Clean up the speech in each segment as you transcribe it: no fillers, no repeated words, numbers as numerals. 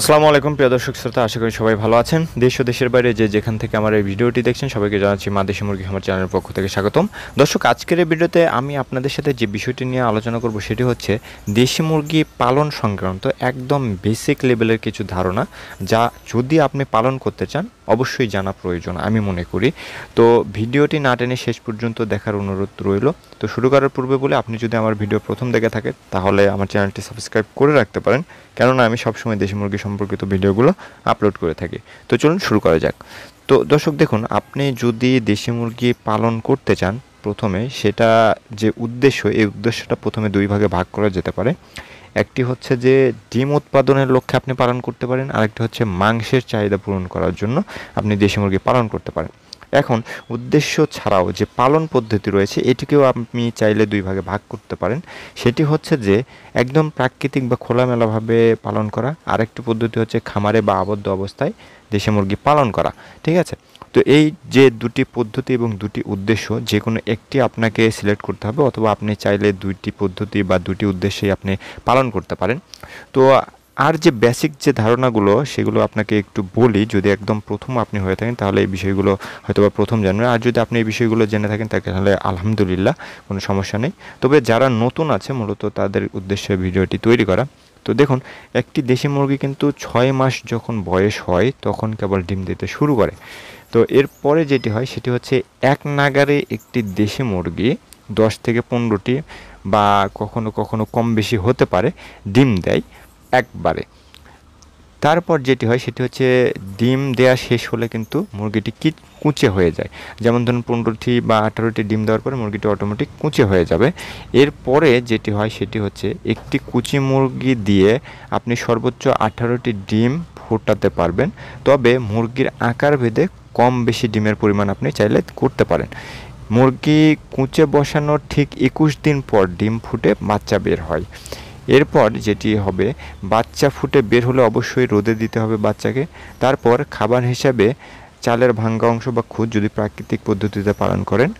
আসসালামু আলাইকুম প্রিয় দর্শক শ্রোতা, আশা করি সবাই ভালো আছেন। দেশ ও দেশের বাইরে যে যেখান থেকে আমার এই ভিডিওটি দেখছেন সবাইকে জানাচ্ছি মা দেশি মুরগি খামার চ্যানেলের পক্ষ থেকে স্বাগতম। দর্শক, আজকের এই ভিডিওতে আমি আপনাদের সাথে যে বিষয়টি নিয়ে আলোচনা করব সেটি হচ্ছে দেশি মুরগি পালন সংক্রান্ত একদম বেসিক লেভেলের কিছু ধারণা, যা যদি আপনি পালন করতে চান অবশ্যই জানা প্রয়োজন আমি মনে করি। তো ভিডিওটি না টেনে শেষ পর্যন্ত দেখার অনুরোধ রইল। তো শুরু করার পূর্বে বলে, আপনি যদি আমার ভিডিও প্রথম দেখে থাকেন তাহলে আমার চ্যানেলটি সাবস্ক্রাইব করে রাখতে পারেন, কেননা আমি সবসময় দেশি মুরগি সম্পর্কিত ভিডিওগুলো আপলোড করে থাকি। তো চলুন শুরু করা যাক। তো দর্শক দেখুন, আপনি যদি দেশি মুরগি পালন করতে চান প্রথমে সেটা যে উদ্দেশ্য, এই উদ্দেশ্যটা প্রথমে দুই ভাগে ভাগ করা যেতে পারে। একটি হচ্ছে যে ডিম উৎপাদনের লক্ষ্যে আপনি পালন করতে পারেন, আরেকটি হচ্ছে মাংসের চাহিদা পূরণ করার জন্য আপনি দেশি মুরগি পালন করতে পারেন। এখন উদ্দেশ্য ছাড়াও যে পালন পদ্ধতি রয়েছে এটিকেও আপনি চাইলে দুই ভাগে ভাগ করতে পারেন। সেটি হচ্ছে যে একদম প্রাকৃতিক বা খোলামেলাভাবে পালন করা, আরেকটি পদ্ধতি হচ্ছে খামারে বা আবদ্ধ অবস্থায় দেশি মুরগি পালন করা, ঠিক আছে। তো এই যে দুটি পদ্ধতি এবং দুটি উদ্দেশ্য, যে কোনো একটি আপনাকে সিলেক্ট করতে হবে, অথবা আপনি চাইলে দুইটি পদ্ধতি বা দুটি উদ্দেশ্যেই আপনি পালন করতে পারেন। তো আর যে বেসিক যে ধারণাগুলো সেগুলো আপনাকে একটু বলি, যদি একদম প্রথম আপনি হয়ে থাকেন তাহলে এই বিষয়গুলো হয়তো বা প্রথম জানবেন, আর যদি আপনি এই বিষয়গুলো জেনে থাকেন তাহলে আলহামদুলিল্লাহ, কোনো সমস্যা নেই। তবে যারা নতুন আছে মূলত তাদের উদ্দেশ্যে ভিডিওটি তৈরি করা। তো দেখুন, একটি দেশি মুরগি কিন্তু 6 মাস যখন বয়স হয় তখন কেবল ডিম দিতে শুরু করে। তো এরপরে যেটি হয় সেটি হচ্ছে এক নাগারে একটি দেশি মুরগি 10 থেকে 15টি বা কখনো কখনো কম বেশি হতে পারে ডিম দেয় একবারে। তারপর যেটি হয় সেটি হচ্ছে ডিম দেওয়া শেষ হলে কিন্তু মুরগিটি কুঁচে হয়ে যায়। যেমন ধরুন 15টি বা 18টি ডিম দেওয়ার পরে মুরগিটি অটোমেটিক কুঁচে হয়ে যাবে। এরপরে যেটি হয় সেটি হচ্ছে একটি কুচি মুরগি দিয়ে আপনি সর্বোচ্চ 18টি ডিম ফোটাতে পারবেন, তবে মুরগির আকার ভেদে কম বেশি ডিমের পরিমাণ আপনি চাইলে করতে পারেন। মুরগি কুঁচে বসানোর ঠিক 21 দিন পর ডিম ফুটে বাচ্চা বের হয়। এরপর যেটি হবে, বাচ্চা ফুটে বের হলে অবশ্যই রোদে দিতে হবে বাচ্চাকে। তারপর খাবার হিসাবে চালের ভাঙ্গা অংশ বা খুদ যদি প্রাকৃতিক পদ্ধতিতে পালন করেন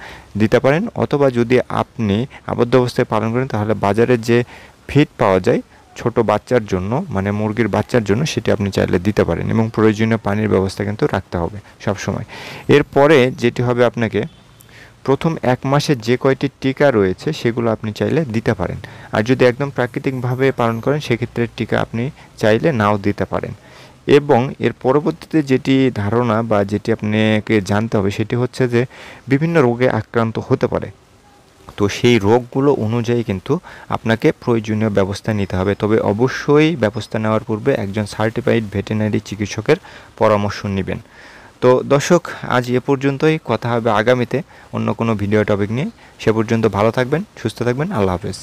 দিতে পারেন, অথবা যদি আপনি আবদ্ধ অবস্থায় পালন করেন তাহলে বাজারে যে ফিড পাওয়া যায় ছোট বাচ্চার জন্য, মানে মুরগির বাচ্চার জন্য, সেটি আপনি চাইলে দিতে পারেন, এবং প্রয়োজনীয় পানির ব্যবস্থা কিন্তু রাখতে হবে সবসময়। এরপরে যেটি হবে, আপনাকে প্রথম 1 মাসে যে কয়টি টিকা রয়েছে সেগুলো আপনি চাইলে দিতে পারেন। আর যদি একদম প্রাকৃতিকভাবে পালন করেন সেক্ষেত্রে টিকা আপনি চাইলে নাও দিতে পারেন। এবং এর পরবর্তীতে যেটি ধারণা বা যেটি আপনাকে জানতে হবে সেটি হচ্ছে যে বিভিন্ন রোগে আক্রান্ত হতে পারে। তো সেই রোগগুলো অনুযায়ী কিন্তু আপনাকে প্রয়োজনীয় ব্যবস্থা নিতে হবে, তবে অবশ্যই ব্যবস্থা নেওয়ার পূর্বে একজন সার্টিফাইড ভেটেরিনারি চিকিৎসকের পরামর্শ নেবেন। তো দর্শক, আজ এ পর্যন্তই, কথা হবে আগামীতে অন্য কোনো ভিডিও টপিক নিয়ে। সে পর্যন্ত ভালো থাকবেন, সুস্থ থাকবেন, আল্লাহ হাফেজ।